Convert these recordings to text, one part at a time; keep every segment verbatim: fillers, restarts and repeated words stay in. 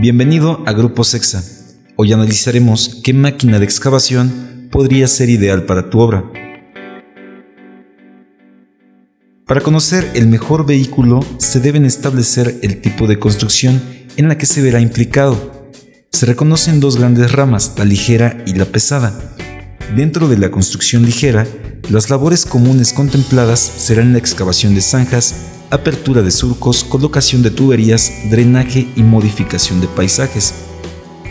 Bienvenido a Grupo Secsa. Hoy analizaremos qué máquina de excavación podría ser ideal para tu obra. Para conocer el mejor vehículo, se deben establecer el tipo de construcción en la que se verá implicado. Se reconocen dos grandes ramas, la ligera y la pesada. Dentro de la construcción ligera, las labores comunes contempladas serán la excavación de zanjas, apertura de surcos, colocación de tuberías, drenaje y modificación de paisajes.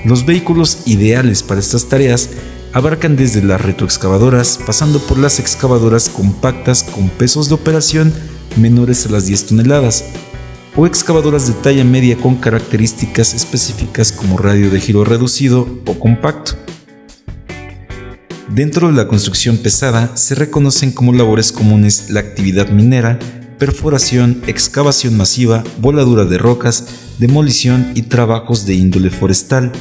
Los vehículos ideales para estas tareas abarcan desde las retroexcavadoras, pasando por las excavadoras compactas con pesos de operación menores a las diez toneladas, o excavadoras de talla media con características específicas como radio de giro reducido o compacto. Dentro de la construcción pesada se reconocen como labores comunes la actividad minera, perforación, excavación masiva, voladura de rocas, demolición y trabajos de índole forestal.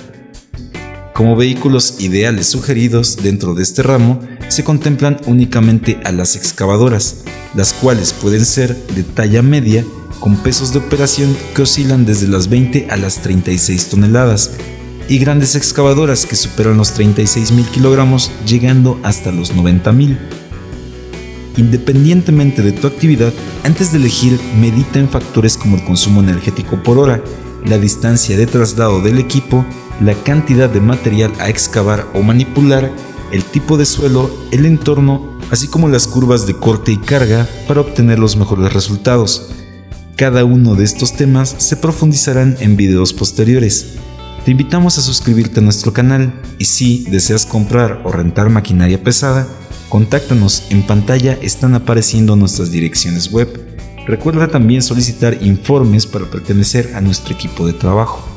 Como vehículos ideales sugeridos dentro de este ramo, se contemplan únicamente a las excavadoras, las cuales pueden ser de talla media, con pesos de operación que oscilan desde las veinte a las treinta y seis toneladas, y grandes excavadoras que superan los treinta y seis mil kilogramos, llegando hasta los noventa mil. Independientemente de tu actividad, antes de elegir, medita en factores como el consumo energético por hora, la distancia de traslado del equipo, la cantidad de material a excavar o manipular, el tipo de suelo, el entorno, así como las curvas de corte y carga para obtener los mejores resultados. Cada uno de estos temas se profundizarán en videos posteriores. Te invitamos a suscribirte a nuestro canal y si deseas comprar o rentar maquinaria pesada, contáctanos, en pantalla están apareciendo nuestras direcciones web. Recuerda también solicitar informes para pertenecer a nuestro equipo de trabajo.